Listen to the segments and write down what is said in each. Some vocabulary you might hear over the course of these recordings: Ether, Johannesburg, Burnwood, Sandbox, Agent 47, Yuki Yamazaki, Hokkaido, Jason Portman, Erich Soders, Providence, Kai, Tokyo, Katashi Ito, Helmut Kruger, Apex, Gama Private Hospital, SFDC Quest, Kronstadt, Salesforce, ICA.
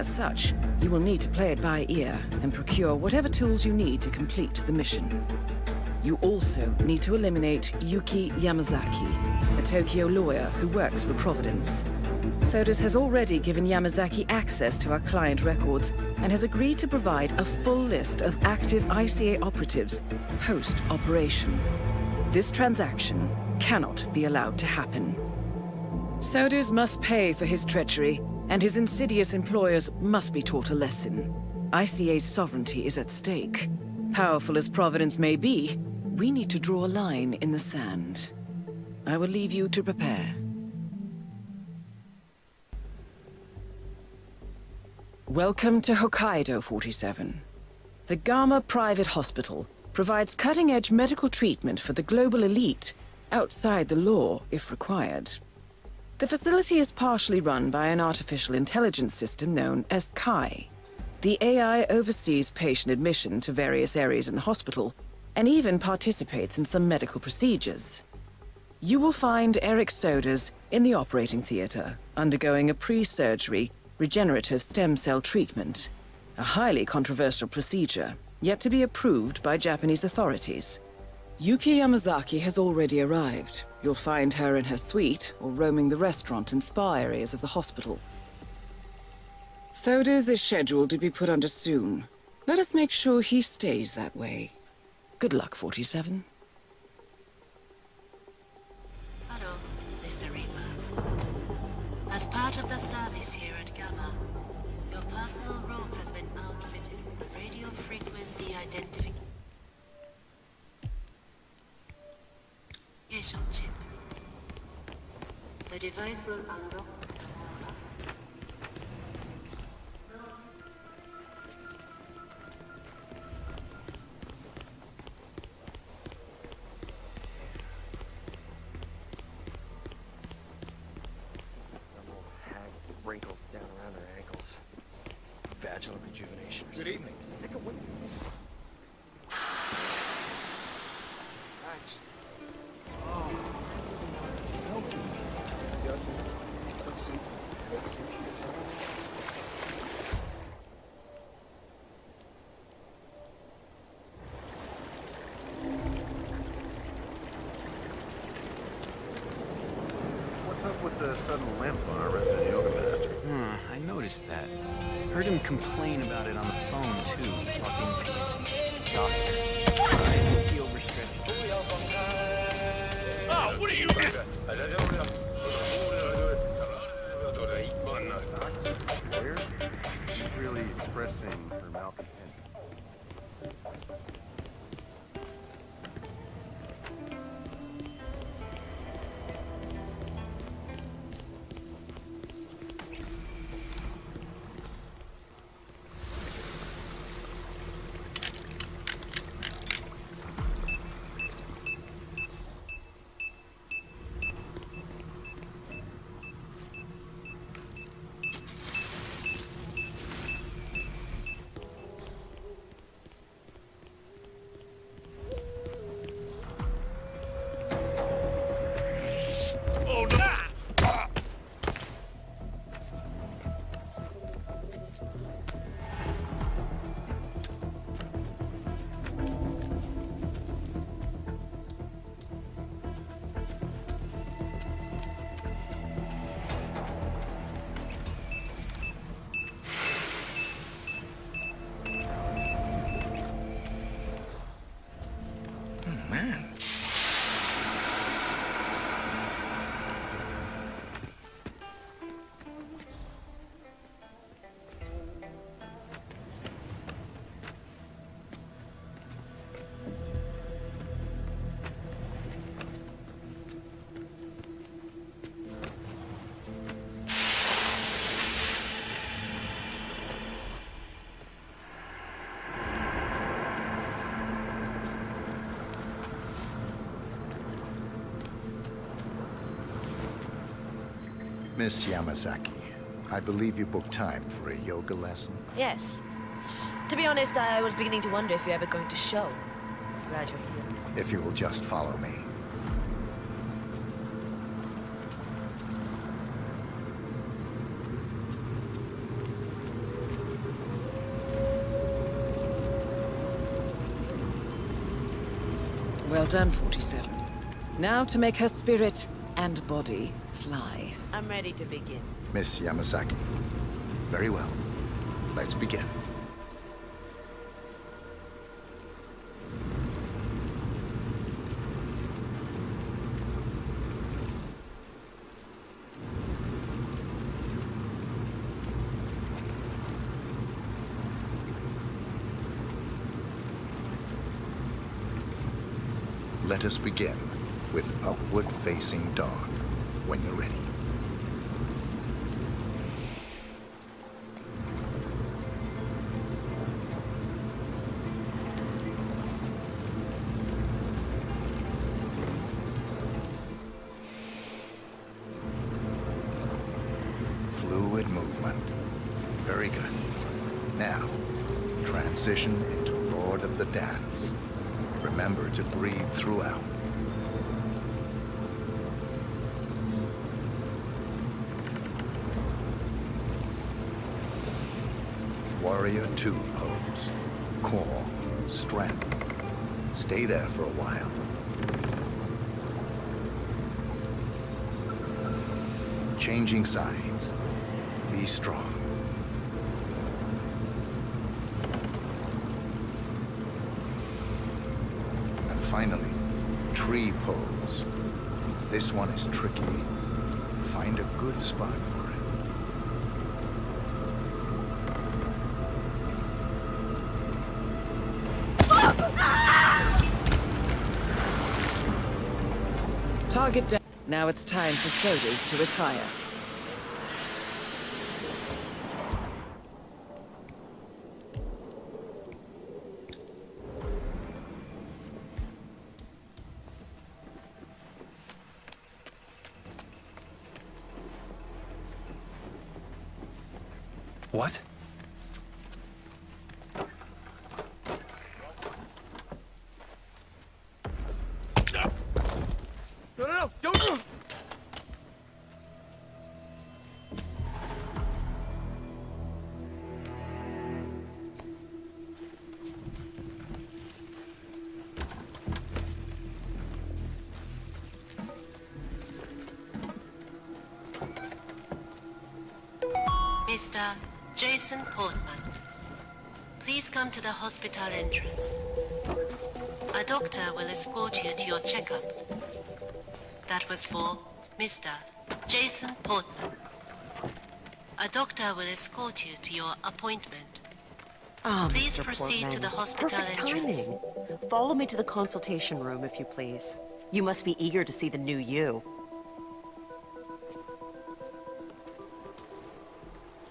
As such, you will need to play it by ear and procure whatever tools you need to complete the mission. You also need to eliminate Yuki Yamazaki, a Tokyo lawyer who works for Providence. Soders has already given Yamazaki access to our client records and has agreed to provide a full list of active ICA operatives post-operation. This transaction cannot be allowed to happen. Soders must pay for his treachery, and his insidious employers must be taught a lesson. ICA's sovereignty is at stake. Powerful as Providence may be, we need to draw a line in the sand. I will leave you to prepare. Welcome to Hokkaido 47. The Gama Private Hospital provides cutting-edge medical treatment for the global elite, outside the law if required. The facility is partially run by an artificial intelligence system known as Kai. The AI oversees patient admission to various areas in the hospital, and even participates in some medical procedures. You will find Erich Soders in the operating theater, undergoing a pre-surgery regenerative stem cell treatment, a highly controversial procedure, yet to be approved by Japanese authorities. Yuki Yamazaki has already arrived. You'll find her in her suite, or roaming the restaurant and spa areas of the hospital. Soders is scheduled to be put under soon. Let us make sure he stays that way. Good luck, 47. Hello, Mr. Reaper. As part of the service here at Gamma, your personal room has been outfitted with radio frequency identification chip. The device will unlock. Good evening. Take a look. Thanks. Oh, melting. What's up with the sudden limp on our resident yoga master? I noticed that. Heard him complain about it on the phone, too, talking to his doctor. He overstretched. Oh, what are you doing? She's really expressing her malcontent. Miss Yamazaki, I believe you booked time for a yoga lesson? Yes. To be honest, I was beginning to wonder if you're ever going to show. Glad you're here. If you will just follow me. Well done, 47. Now to make her spirit and body fly. I'm ready to begin. Miss Yamazaki. Very well. Let's begin. Let us begin with Upward Facing Dog when you're ready. Fluid movement. Very good. Now, transition into Lord of the Dance. Remember to breathe throughout. Warrior 2 pose. Core, strength. Stay there for a while. Changing sides. Be strong. Finally, tree pose. This one is tricky. Find a good spot for it. Target down. Now it's time for Soders to retire. What? No, don't move! Mr. Jason Portman, please come to the hospital entrance. A doctor will escort you to your checkup. That was for Mr. Jason Portman. A doctor will escort you to your appointment. Please proceed to the hospital entrance. Perfect timing. Follow me to the consultation room, if you please. You must be eager to see the new you.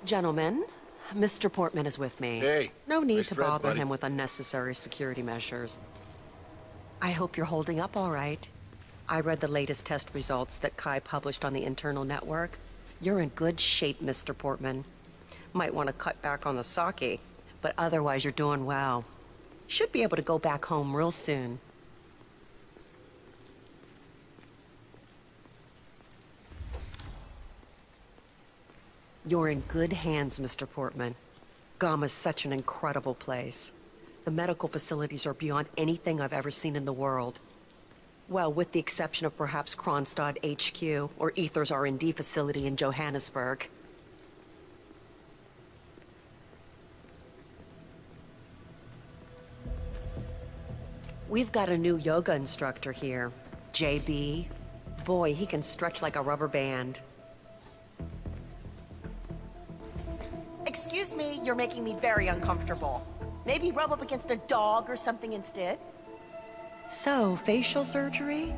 Gentlemen, Mr. Portman is with me. Hey, no need to bother him with unnecessary security measures. I hope you're holding up all right. I read the latest test results that Kai published on the internal network. You're in good shape, Mr. Portman. Might want to cut back on the sake, but otherwise you're doing well. Should be able to go back home real soon. You're in good hands, Mr. Portman. Gama's such an incredible place. The medical facilities are beyond anything I've ever seen in the world. Well, with the exception of perhaps Kronstadt HQ or Ether's R&D facility in Johannesburg. We've got a new yoga instructor here, JB. Boy, he can stretch like a rubber band. Excuse me, you're making me very uncomfortable. Maybe rub up against a dog or something instead? So, facial surgery?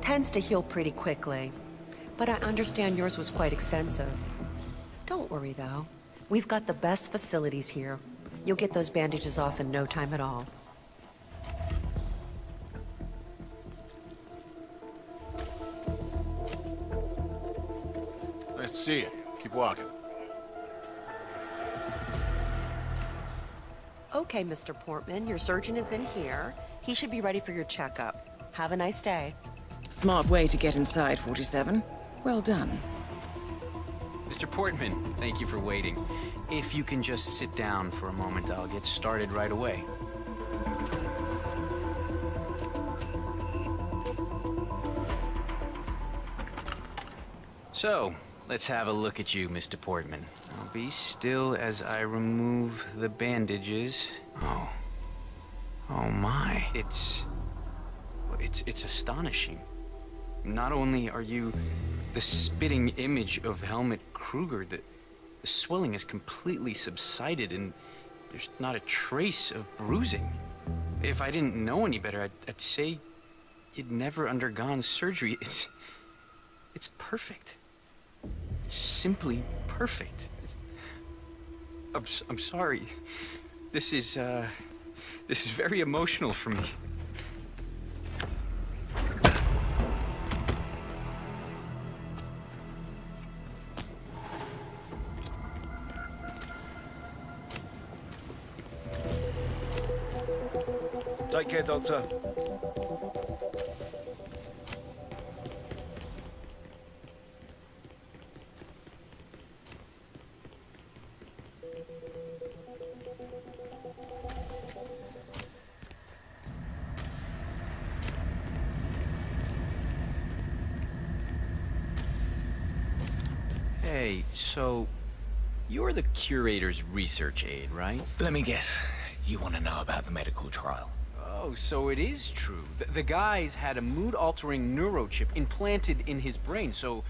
Tends to heal pretty quickly. But I understand yours was quite extensive. Don't worry though. We've got the best facilities here. You'll get those bandages off in no time at all. Nice to see you. Keep walking. Okay, Mr. Portman, your surgeon is in here. He should be ready for your checkup. Have a nice day. Smart way to get inside, 47. Well done. Mr. Portman, thank you for waiting. If you can just sit down for a moment, I'll get started right away. So, let's have a look at you, Mr. Portman. I'll be still as I remove the bandages. Oh. Oh my. It's astonishing. Not only are you the spitting image of Helmut Kruger, the swelling has completely subsided and there's not a trace of bruising. If I didn't know any better, I'd say you'd never undergone surgery. It's perfect. It's simply perfect. I'm sorry. This is very emotional for me. Take care, Doctor. Hey, so you're the curator's research aide, right? Let me guess. You want to know about the medical trial. Oh, so it is true. The guy's had a mood-altering neurochip implanted in his brain, so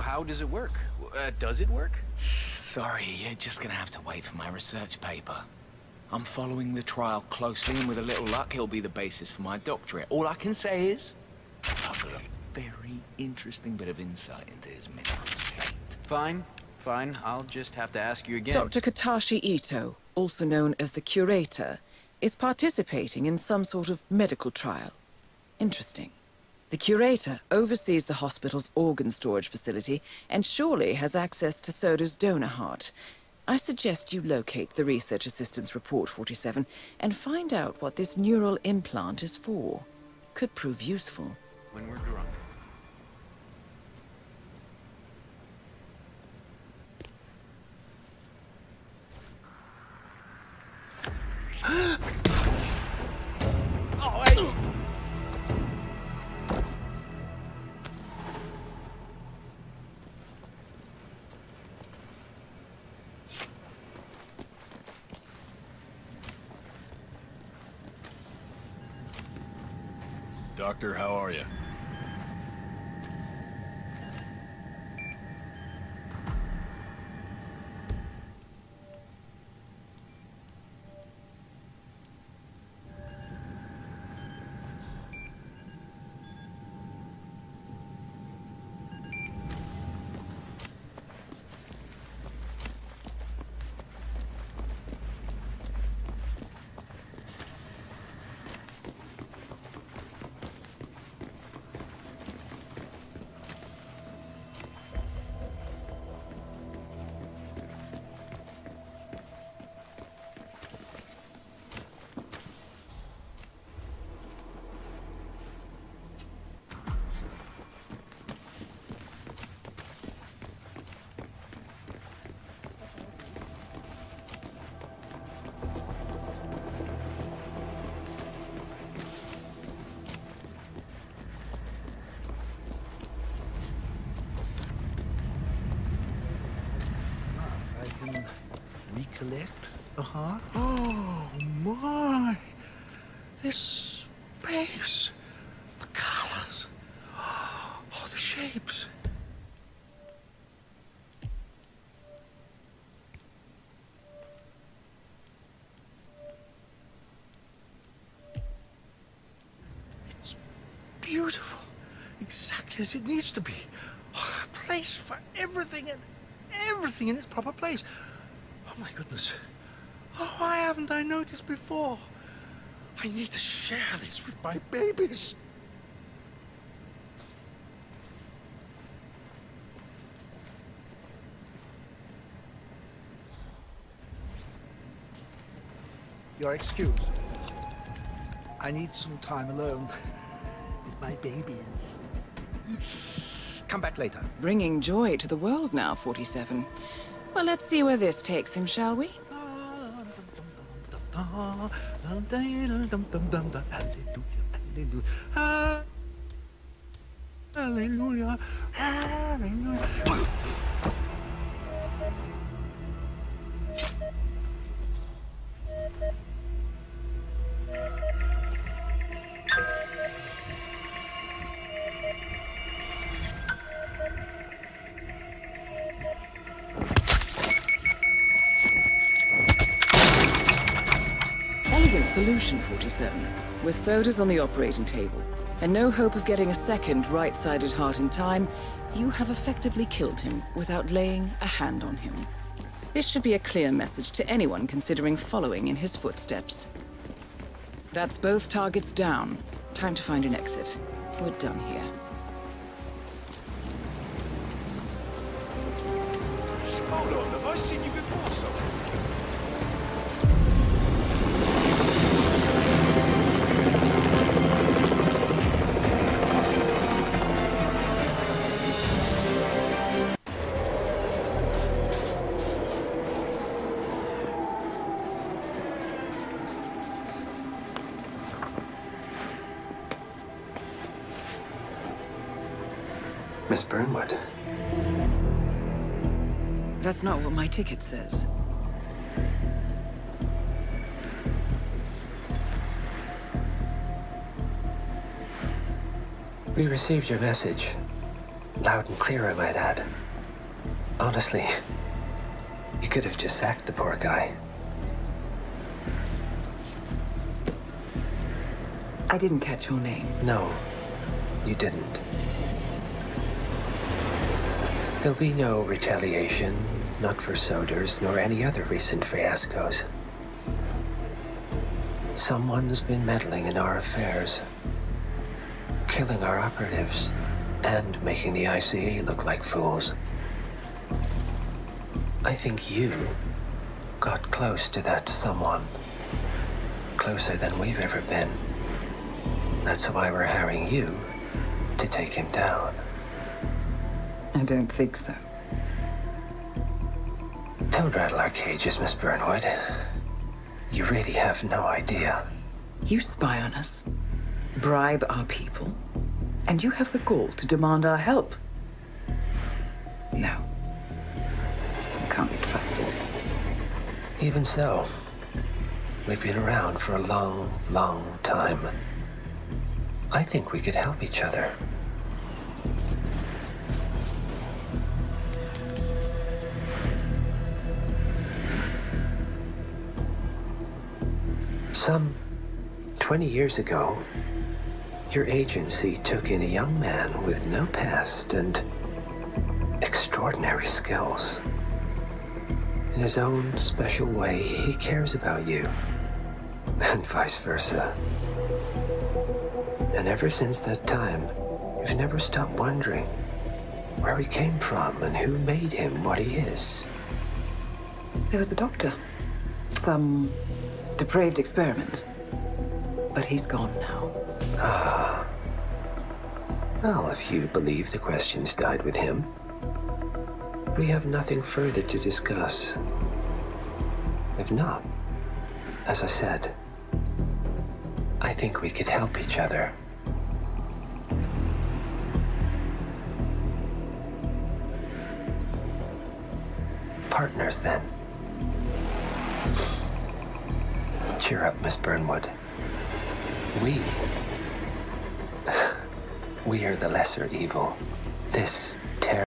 how does it work? Does it work? Sorry, you're just gonna have to wait for my research paper. I'm following the trial closely, and with a little luck, it'll be the basis for my doctorate. All I can say is, I've got a very interesting bit of insight into his mental state. Fine, I'll just have to ask you again. Dr. Katashi Ito, also known as the curator, is participating in some sort of medical trial. Interesting. The curator oversees the hospital's organ storage facility and surely has access to Soders' donor heart. I suggest you locate the research assistant's report 47 and find out what this neural implant is for. Could prove useful. When we're drunk. Doctor, how are you? Collect the heart. Oh my! This space, the colors, oh, the shapes. It's beautiful, exactly as it needs to be. Oh, a place for everything and everything in its proper place. Oh my goodness. Oh, why haven't I noticed before? I need to share this with my babies. You're excused. I need some time alone with my babies. Come back later. Bringing joy to the world now, 47. Well, let's see where this takes him, shall we? Hallelujah. Hallelujah. Solution 47 was sodas on the operating table, and no hope of getting a second right-sided heart in time. You have effectively killed him without laying a hand on him. This should be a clear message to anyone considering following in his footsteps. That's both targets down. Time to find an exit. We're done here. Hold on, have I seen you before, someone? Miss Burnwood. That's not what my ticket says. We received your message. Loud and clear, I might add. Honestly, you could have just sacked the poor guy. I didn't catch your name. No, you didn't. There'll be no retaliation, not for Soders, nor any other recent fiascos. Someone's been meddling in our affairs, killing our operatives, and making the ICA look like fools. I think you got close to that someone, closer than we've ever been. That's why we're hiring you to take him down. I don't think so. Don't rattle our cages, Miss Burnwood. You really have no idea. You spy on us, bribe our people, and you have the gall to demand our help. No. You can't be trusted. Even so, we've been around for a long, long time. I think we could help each other. Some 20 years ago, your agency took in a young man with no past and extraordinary skills. In his own special way, he cares about you, and vice versa. And ever since that time, you've never stopped wondering where he came from and who made him what he is. There was a doctor. Some depraved experiment, but he's gone now. Ah. Well, if you believe the questions died with him, we have nothing further to discuss. If not, as I said, I think we could help each other. Partners, then. Cheer up, Miss Burnwood. We are the lesser evil. This